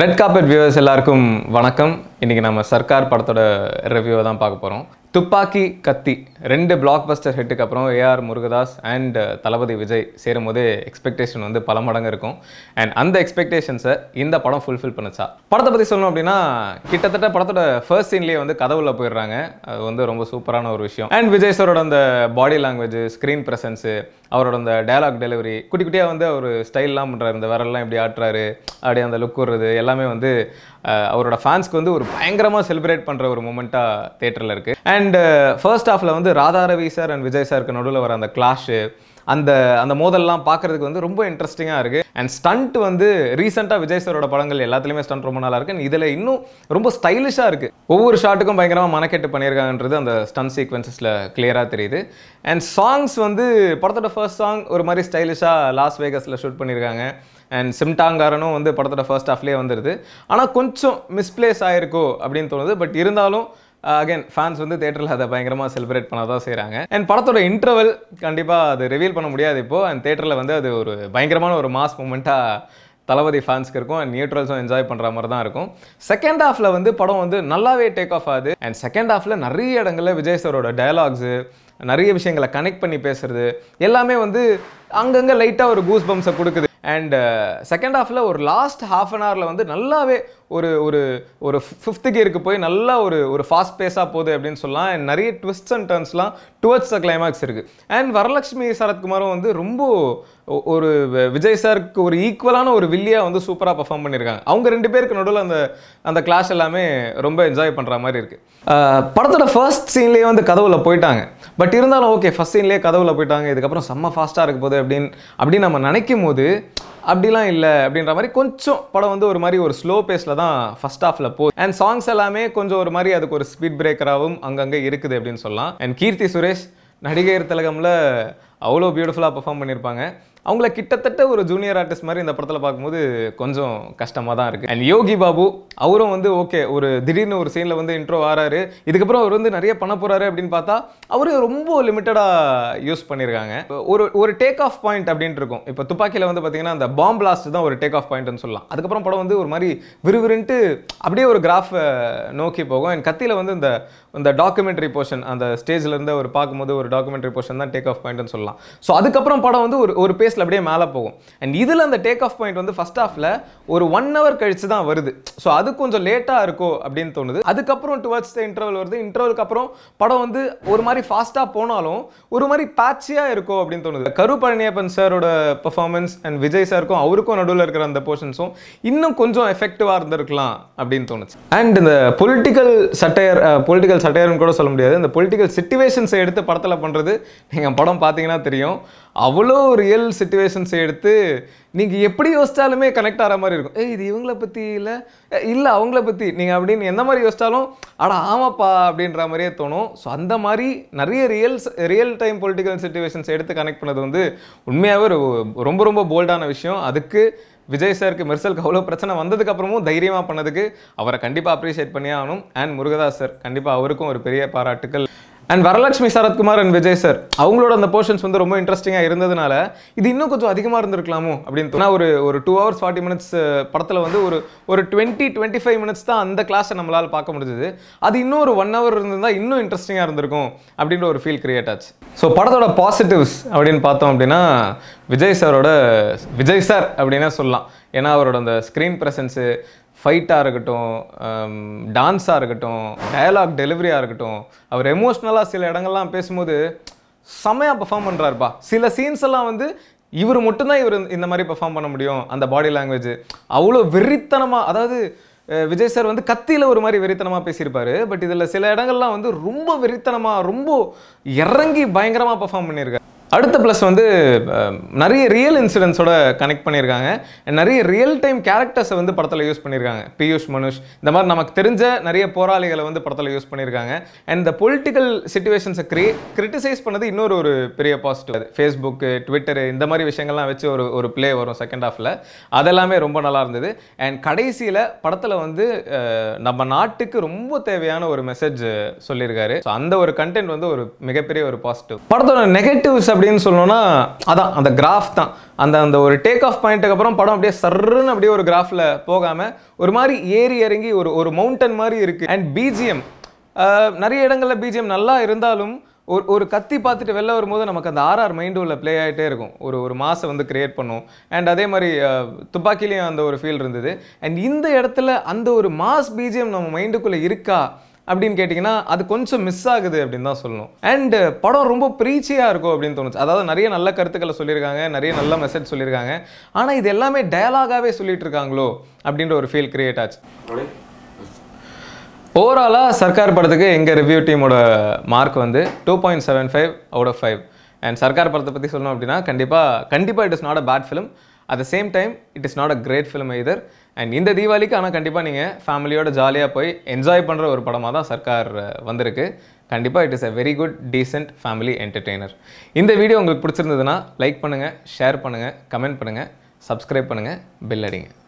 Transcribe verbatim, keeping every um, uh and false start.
Red Carpet viewers எல்லாருக்கும் வணக்கம். இன்னைக்கு நாம சர்க்கார் படத்தோட ரிவ்யூவை தான் பார்க்க போறோம். துப்பாக்கி கத்தி ரெண்டு பிளாக்பஸ்டர் ஹிட்டுக்கு அப்புறம் A R Murugadoss and Thalapathy Vijay சேரும்போது எக்ஸ்பெக்டேஷன் வந்து பல மடங்கு இருக்கும். and அந்த எக்ஸ்பெக்டேஷன்ஸை இந்த படம் fulfill பண்ணுச்சா? படத்தை பத்தி சொல்லணும் அப்படினா கிட்டத்தட்ட படத்தோட first scene-லயே வந்து கதவுல போயிடுறாங்க. அது வந்து ரொம்ப சூப்பரான ஒரு விஷயம். and விஜய் சாரோட அந்த body language, screen presence, அவரோட அந்த டயலாக் டெலிவரி, குட்டி குட்டியா வந்து ஒரு ஸ்டைல்லாம் பண்றாரு. இந்த விரல்லாம் இப்படி ஆட்றாரு, அப்படியே அந்த லுக் வருது. எல்லாமே வந்து அவரோட ஃபேன்ஸ்க்கு வந்து ஒரு பயங்கரமா செலிப்ரேட் பண்ற ஒரு மொமெண்டா தியேட்டர்ல இருக்கு. and ஃபர்ஸ்ட் ஹாஃப்ல வந்து ராதா ரவி சார் and விஜய் சார்க்கு நடுவுல வர அந்த கிளாஷ், அந்த அந்த மோதல்லாம் பார்க்கிறதுக்கு வந்து ரொம்ப இன்ட்ரஸ்டிங்கா இருக்கு. and ஸ்டண்ட் வந்து ரீசன்ட்டா விஜய் சாரோட படங்கள் எல்லாத்துலயுமே ஸ்டண்ட் ரொம்ப நல்லா இருக்கு. and இதுல இன்னும் ரொம்ப ஸ்டைலிஷா இருக்கு. ஒவ்வொரு ஷாட்டுக்கும் பயங்கரமா மனக்கெட்டு பண்ணிருக்காங்கன்றது அந்த ஸ்டண்ட் சீக்வென்சஸ்ல கிளியரா தெரியுது. and சாங்ஸ் வந்து படத்தோட ஃபர்ஸ்ட் சாங் ஒரு மாதிரி ஸ்டைலிஷா லாஸ் வேகஸ்ல ஷூட் பண்ணிருக்காங்க. and சிம்டாங்காரனும் வந்து படத்தோட ஃபர்ஸ்ட் ஹாஃப்லேயே வந்துடுது. ஆனால் கொஞ்சம் மிஸ்பிளேஸ் ஆகிருக்கோ அப்படின்னு தோணுது. பட் இருந்தாலும் அகைன் ஃபேன்ஸ் வந்து தேட்டரில் அதை பயங்கரமாக செலிப்ரேட் பண்ண தான் செய்கிறாங்க. அண்ட் படத்தோட இன்டர்வல் கண்டிப்பாக அது ரிவீல் பண்ண முடியாது இப்போது. அண்ட் தேட்டரில் வந்து அது ஒரு பயங்கரமான ஒரு மாஸ் மூமெண்ட்டாக தளபதி ஃபேன்ஸ்க்கு இருக்கும். அண்ட் நியூட்ரல்ஸும் என்ஜாய் பண்ணுற மாதிரி தான் இருக்கும். செகண்ட் ஹாஃபில் வந்து படம் வந்து நல்லாவே டேக் ஆஃப் ஆகுது. அண்ட் செகண்ட் ஹாஃபில் நிறைய இடங்களில் விஜய் சாரோட டயலாக்ஸு, நிறைய விஷயங்களை கனெக்ட் பண்ணி பேசுறது எல்லாமே வந்து அங்கங்கே லைட்டாக ஒரு கூஸ் பம்ப்ஸை கொடுக்குது. அண்ட் செகண்ட் ஹாஃபில் ஒரு லாஸ்ட் ஹாஃப் அன் ஹவரில் வந்து நல்லாவே ஒரு ஒரு ஒரு ஃபிஃப்த்து கியருக்கு போய் நல்லா ஒரு ஒரு ஃபாஸ்ட் பேஸாக போகுது அப்படின்னு சொல்லலாம். அண்ட் நிறைய ட்விஸ்ட்ஸ் அண்ட் டர்ன்ஸ்லாம் டுவர்ட்ஸ் த கிளைமேக்ஸ் இருக்குது. அண்ட் வரலட்சுமி சரத்குமாரும் வந்து ரொம்ப ஒரு விஜய் சாருக்கு ஒரு ஈக்குவலான ஒரு வில்லியாக வந்து சூப்பராக பர்ஃபார்ம் பண்ணியிருக்காங்க. அவங்க ரெண்டு பேருக்கு நடுவில் அந்த அந்த கிளாஷ் எல்லாமே ரொம்ப என்ஜாய் பண்ணுற மாதிரி இருக்குது. படத்தோட ஃபர்ஸ்ட் சீன்லேயே வந்து கதவுல போயிட்டாங்க. பட் இருந்தாலும் ஓகே, ஃபர்ஸ்ட் சீன்லேயே கதவுல போயிட்டாங்க, இதுக்கப்புறம் செம்ம ஃபாஸ்ட்டாக இருக்க போகுது அப்படின்னு அப்படின்னு நம்ம நினைக்கும் போது அப்படிலாம் இல்லை அப்படின்ற மாதிரி கொஞ்சம் படம் வந்து ஒரு மாதிரி ஒரு ஸ்லோ பேஸில் தான் ஃபர்ஸ்ட் ஹாஃபில் போகுது. அண்ட் சாங்ஸ் எல்லாமே கொஞ்சம் ஒரு மாதிரி அதுக்கு ஒரு ஸ்பீட் பிரேக்கராகவும் அங்கங்கே இருக்குது அப்படின்னு சொல்லலாம். அண்ட் கீர்த்தி சுரேஷ் நடிகர் திலகமில் அவ்வளோ பியூட்டிஃபுல்லாக பர்ஃபார்ம் பண்ணியிருப்பாங்க. அவங்கள கிட்டத்தட்ட ஒரு ஜூனியர் ஆர்டிஸ்ட் மாதிரி இந்த படத்தில் பார்க்கும்போது கொஞ்சம் கஷ்டமாக தான் இருக்குது. அண்ட் யோகி பாபு அவரும் வந்து ஓகே, ஒரு திடீர்னு ஒரு சீனில் வந்து இன்ட்ரோ ஆறாரு, இதுக்கப்புறம் அவர் வந்து நிறைய பண்ண போகிறாரு அப்படின்னு பார்த்தா அவரு ரொம்ப லிமிட்டடாக யூஸ் பண்ணியிருக்காங்க. ஒரு ஒரு டேக் ஆஃப் பாயிண்ட் அப்படின்ட்டு இருக்கும். இப்போ துப்பாக்கியில் வந்து பார்த்தீங்கன்னா அந்த பாம் பிளாஸ்ட் தான் ஒரு டேக் ஆஃப் பாயிண்ட்னு சொல்லலாம். அதுக்கப்புறம் படம் வந்து ஒரு மாதிரி விறுவிறுன்ட்டு அப்படியே ஒரு கிராஃபை நோக்கி போகும். அண்ட் கத்தியில் வந்து இந்த இந்த டாக்குமெண்ட்ரி போர்ஷன், அந்த ஸ்டேஜில் இருந்து அவர் பார்க்கும்போது ஒரு டாக்குமெண்ட்ரி போர்ஷன் தான் டேக் ஆஃப் பாயிண்ட்னு சொல்லலாம். ஸோ அதுக்கப்புறம் படம் வந்து ஒரு ஒரு பேஸில் அப்படியே மேலே போகும். அண்ட் இதில் அந்த டேக் ஆஃப் பாயிண்ட் வந்து ஃபர்ஸ்ட் ஹாஃபில் ஒரு ஒன் ஹவர் கழிச்சு தான் வருது. ஸோ அது கொஞ்சம் லேட்டாக இருக்கோ அப்படின்னு தோணுது. அதுக்கப்புறம் டுவர்ட்ஸ் த இன்டர்வல் வருது. இன்டர்வலுக்கு அப்புறம் படம் வந்து ஒரு மாதிரி ஃபாஸ்ட்டாக போனாலும் ஒரு மாதிரி பேட்சியாக இருக்கோ அப்படின்னு தோணுது. கரு பழனியப்பன் சாரோட பெர்ஃபார்மன்ஸ் அண்ட் விஜய் சாருக்கும் அவருக்கும் நடுவில் இருக்கிற அந்த போர்ஷன்ஸும் இன்னும் கொஞ்சம் எஃபெக்டிவாக இருந்திருக்கலாம் அப்படின்னு தோணுச்சு. அண்ட் இந்த பொலிட்டிக்கல் சட்டையர் பொலிட்டிக்கல் சட்டையர்னு கூட சொல்ல முடியாது, இந்த பொலிட்டிக்கல் சிச்சுவேஷன்ஸை எடுத்து படத்தில் பண்ணுறது நீங்கள் படம் பார்த்தீங்கன்னா தெரியும். அவ்வளோ ரியல் சிச்சுவேஷன்ஸை எடுத்து நீங்கள் எப்படி யோசித்தாலுமே கனெக்ட் ஆகிற மாதிரி இருக்கும். ஏ இது இவங்கள பற்றி இல்லை இல்லை அவங்கள பற்றி நீங்கள் அப்படின்னு எந்த மாதிரி யோசித்தாலும் அட ஆமாப்பா அப்படின்ற மாதிரியே தோணும். ஸோ அந்த மாதிரி நிறைய ரியல் ரியல் டைம் பொலிட்டிக்கல் சிச்சுவேஷன்ஸை எடுத்து கனெக்ட் பண்ணது வந்து உண்மையாகவே ரொம்ப ரொம்ப போல்டான விஷயம். அதுக்கு விஜய் சாருக்கு மெர்சலுக்கு அவ்வளோ பிரச்சனை வந்ததுக்கப்புறமும் தைரியமாக பண்ணதுக்கு அவரை கண்டிப்பாக அப்ரிஷியேட் பண்ணி ஆகணும். அண்ட் முருகதாஸ் சார் கண்டிப்பாக அவருக்கும் ஒரு பெரிய பாராட்டுக்கள். And Varalakshmi Sarathkumar and Vijay sir அவங்களோட அந்த போர்ஷன்ஸ் வந்து ரொம்ப இன்ட்ரெஸ்டிங்காக இருந்ததுனால இது இன்னும் கொஞ்சம் அதிகமாக இருந்திருக்கலாமோ அப்படின்னு தோணா. ஒரு ஒரு டூ ஹவர்ஸ் ஃபார்ட்டி மினிட்ஸ் படத்தில் வந்து ஒரு ஒரு டுவெண்ட்டி டுவெண்ட்டி ஃபைவ் மினிட்ஸ் தான் அந்த கிளாஸை நம்மளால் பார்க்க முடிஞ்சது. அது இன்னும் ஒரு ஒன் ஹவர் இருந்தால் இன்னும் இன்ட்ரெஸ்டிங்காக இருந்திருக்கும் அப்படின்ற ஒரு ஃபீல் கிரியேட் ஆச்சு. ஸோ படத்தோட பாசிட்டிவ்ஸ் அப்படின்னு பார்த்தோம் அப்படின்னா விஜய் சாரோட விஜய் சார் அப்படின்னா சொல்லலாம். ஏன்னா அவரோட அந்த ஸ்க்ரீன் ப்ரெசன்ஸு, ஃபைட்டாக இருக்கட்டும், டான்ஸாக இருக்கட்டும், டயலாக் டெலிவரியாக இருக்கட்டும், அவர் எமோஷ்னலாக சில இடங்கள்லாம் பேசும்போது செம்மையாக பர்ஃபார்ம் பண்ணுறாருப்பா. சில சீன்ஸ் எல்லாம் வந்து இவர் மட்டும்தான் இவர் இந்த மாதிரி பர்ஃபார்ம் பண்ண முடியும். அந்த பாடி லாங்குவேஜ் அவ்வளோ வெறித்தனமாக, அதாவது விஜய் சார் வந்து கத்தியில் ஒரு மாதிரி வெறித்தனமாக பேசியிருப்பார். பட் இதில் சில இடங்கள்லாம் வந்து ரொம்ப வெறித்தனமாக ரொம்ப இறங்கி பயங்கரமாக பர்ஃபார்ம் பண்ணியிருக்காரு. அடுத்த ப்ளஸ் வந்து நிறைய ரியல் இன்சிடென்ட்ஸோட கனெக்ட் பண்ணியிருக்காங்க. நிறைய ரியல் டைம் கேரக்டர்ஸை வந்து படத்தில் யூஸ் பண்ணியிருக்காங்க. பியூஷ், மனுஷ், இந்த மாதிரி நமக்கு தெரிஞ்ச நிறைய போராளிகளை வந்து படத்தில் யூஸ் பண்ணியிருக்காங்க. அண்ட் இந்த பொலிட்டிக்கல் சிச்சுவேஷன்ஸை கிரி கிரிட்டிசைஸ் பண்ணது இன்னொரு ஒரு பெரிய பாசிட்டிவ். ஃபேஸ்புக்கு, ட்விட்டரு இந்த மாதிரி விஷயங்கள்லாம் வச்சு ஒரு ஒரு பிளே வரும் செகண்ட் ஹாஃபில். அதெல்லாமே ரொம்ப நல்லா இருந்தது. அண்ட் கடைசியில் படத்தில் வந்து நம்ம நாட்டுக்கு ரொம்ப தேவையான ஒரு மெசேஜ் சொல்லியிருக்காரு. ஸோ அந்த ஒரு கண்டென்ட் வந்து ஒரு மிகப்பெரிய ஒரு பாசிட்டிவ். படத்தோட நெகட்டிவ்ஸ் அப்படினு சொன்னோம்னா அதான் அந்த கிராஃப் தான் அந்த அந்த ஒரு டேக் ஆஃப் பாயிண்ட்க்கு அப்புறம் படம் அப்படியே சர்ன்னு அப்படியே ஒரு கிராஃப்ல போகாம ஒரு மாதிரி ஏறி இறங்கி ஒரு ஒரு மவுண்டன் மாதிரி இருக்கு. அண்ட் பிஜிஎம் நிறைய இடங்கள்ல பிஜிஎம் நல்லா இருந்தாலும் ஒரு ஒரு கத்தி பார்த்துட்டு வெளில வரும்போது நமக்கு அந்த ஆர்ஆர் மைண்டு உள்ள ப்ளே ஆகிட்டே இருக்கும். ஒரு ஒரு மாசை வந்து கிரியேட் பண்ணும். அண்ட் அதே மாதிரி துப்பாக்கிலையும் அந்த ஒரு ஃபீல் இருந்தது. அண்ட் இந்த இடத்துல அந்த ஒரு மாஸ் பிஜிஎம் நம்ம மைண்டுக்குள்ளே இருக்கா அப்படின்னு கேட்டிங்கன்னா அது கொஞ்சம் மிஸ் ஆகுது அப்படின்னு தான் சொல்லணும். அண்டு படம் ரொம்ப ப்ரீச்சியாக இருக்கும் அப்படின்னு தோணுச்சு. அதாவது நிறைய நல்ல கருத்துக்களை சொல்லியிருக்காங்க, நிறைய நல்ல மெசேஜ் சொல்லியிருக்காங்க, ஆனால் இது எல்லாமே டயலாகாகவே சொல்லிட்டு இருக்காங்களோ அப்படின்ற ஒரு ஃபீல் கிரியேட் ஆச்சு. ஓவராலாக சர்க்கார் படத்துக்கு எங்கள் ரிவ்யூ டீமோட மார்க் வந்து two point seven five out of five. And Sarkar படத்தை பற்றி சொல்லணும் அப்படின்னா கண்டிப்பாக கண்டிப்பாக it is not a bad film. At the same time it is not a great film either. And இந்த தீபாவளிக்கு ஆனால் கண்டிப்பாக நீங்கள் ஃபேமிலியோட ஜாலியாக போய் என்ஜாய் பண்ணுற ஒரு படமாக தான் சர்க்கார் வந்திருக்கு. கண்டிப்பாக it is a very good decent family entertainer. இந்த வீடியோ உங்களுக்கு பிடிச்சிருந்ததுன்னா லைக் பண்ணுங்கள், ஷேர் பண்ணுங்கள், கமெண்ட் பண்ணுங்கள், சப்ஸ்கிரைப் பண்ணுங்கள், பெல் அடிங்க.